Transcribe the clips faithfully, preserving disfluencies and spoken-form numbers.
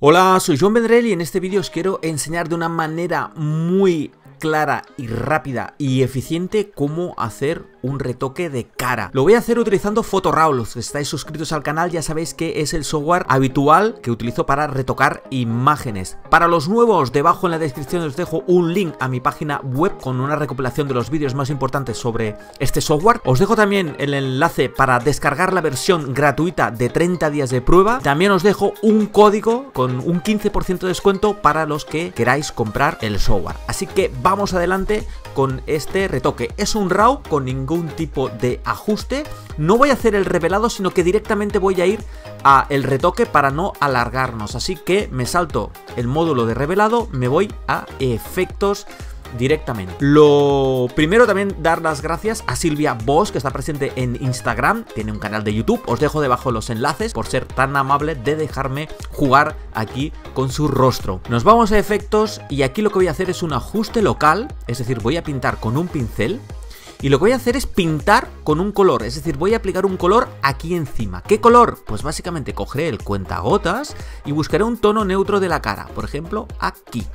Hola, soy Joan Vendrell y en este vídeo os quiero enseñar de una manera muy clara y rápida y eficiente cómo hacer un retoque de cara. Lo voy a hacer utilizando Photo RAW. Los que estáis suscritos al canal ya sabéis que es el software habitual que utilizo para retocar imágenes. Para los nuevos, debajo en la descripción os dejo un link a mi página web con una recopilación de los vídeos más importantes sobre este software. Os dejo también el enlace para descargar la versión gratuita de treinta días de prueba. También os dejo un código con un quince por ciento de descuento para los que queráis comprar el software. Así que vamos adelante con este retoque. Es un RAW con ningún tipo de ajuste. No voy a hacer el revelado, sino que directamente voy a ir a el retoque para no alargarnos. Así que me salto el módulo de revelado, me voy a efectos directamente. Lo primero, también dar las gracias a Silvia Bosch, que está presente en Instagram, tiene un canal de YouTube, os dejo debajo los enlaces, por ser tan amable de dejarme jugar aquí con su rostro. Nos vamos a efectos y aquí lo que voy a hacer es un ajuste local, es decir, voy a pintar con un pincel y lo que voy a hacer es pintar con un color, es decir, voy a aplicar un color aquí encima. ¿Qué color? Pues básicamente cogeré el cuentagotas y buscaré un tono neutro de la cara, por ejemplo aquí.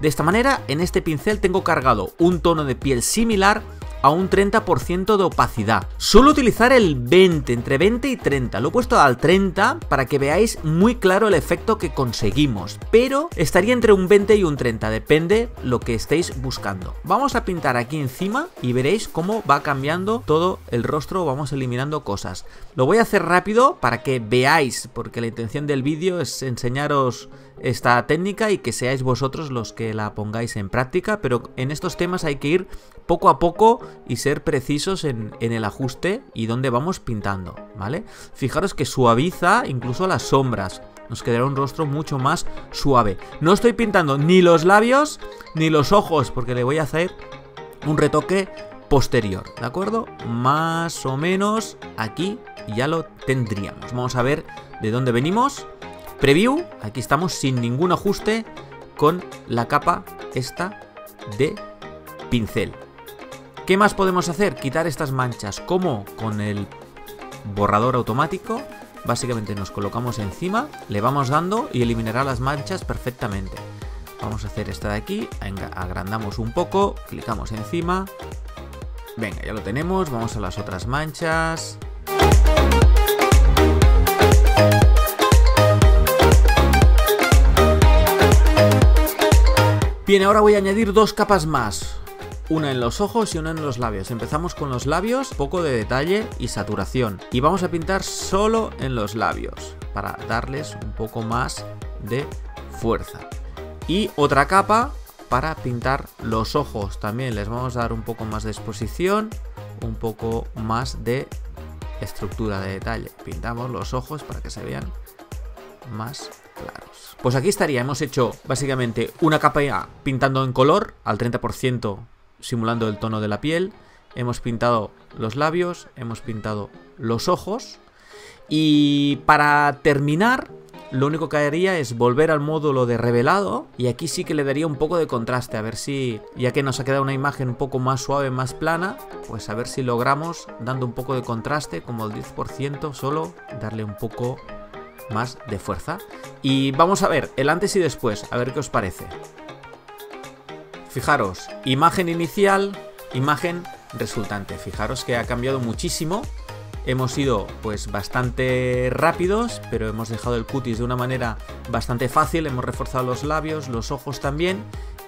De esta manera, en este pincel tengo cargado un tono de piel similar a un treinta por ciento de opacidad. Suelo utilizar el veinte, entre veinte y treinta. Lo he puesto al treinta para que veáis muy claro el efecto que conseguimos. Pero estaría entre un veinte y un treinta, depende lo que estéis buscando. Vamos a pintar aquí encima y veréis cómo va cambiando todo el rostro, vamos eliminando cosas. Lo voy a hacer rápido para que veáis, porque la intención del vídeo es enseñaros esta técnica y que seáis vosotros los que la pongáis en práctica, pero en estos temas hay que ir poco a poco y ser precisos en, en el ajuste y dónde vamos pintando, ¿vale? Fijaros que suaviza incluso las sombras, nos quedará un rostro mucho más suave. No estoy pintando ni los labios ni los ojos porque le voy a hacer un retoque posterior, ¿de acuerdo? Más o menos aquí ya lo tendríamos. Vamos a ver de dónde venimos. Preview, aquí estamos sin ningún ajuste con la capa esta de pincel. ¿Qué más podemos hacer? Quitar estas manchas. ¿Cómo? Con el borrador automático. Básicamente nos colocamos encima, le vamos dando y eliminará las manchas perfectamente. Vamos a hacer esta de aquí, agrandamos un poco, clicamos encima. Venga, ya lo tenemos, vamos a las otras manchas. Bien, ahora voy a añadir dos capas más, una en los ojos y una en los labios. Empezamos con los labios, poco de detalle y saturación. Y vamos a pintar solo en los labios para darles un poco más de fuerza. Y otra capa para pintar los ojos también. Les vamos a dar un poco más de exposición, un poco más de estructura de detalle. Pintamos los ojos para que se vean más claros. Pues aquí estaría, hemos hecho básicamente una capa ya pintando en color al treinta por ciento simulando el tono de la piel, hemos pintado los labios, hemos pintado los ojos y para terminar lo único que haría es volver al módulo de revelado y aquí sí que le daría un poco de contraste, a ver si, ya que nos ha quedado una imagen un poco más suave, más plana, pues a ver si logramos dando un poco de contraste como el diez por ciento solo, darle un poco más de fuerza y vamos a ver el antes y después, a ver qué os parece. Fijaros, imagen inicial, imagen resultante, fijaros que ha cambiado muchísimo, hemos ido pues bastante rápidos pero hemos dejado el cutis de una manera bastante fácil, hemos reforzado los labios, los ojos también.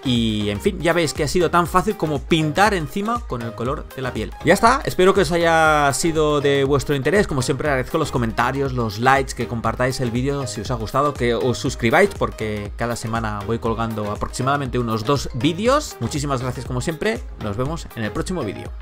Y en fin, ya veis que ha sido tan fácil como pintar encima con el color de la piel. Ya está, espero que os haya sido de vuestro interés. Como siempre agradezco los comentarios, los likes, que compartáis el vídeo si os ha gustado, que os suscribáis porque cada semana voy colgando aproximadamente unos dos vídeos. Muchísimas gracias como siempre, nos vemos en el próximo vídeo.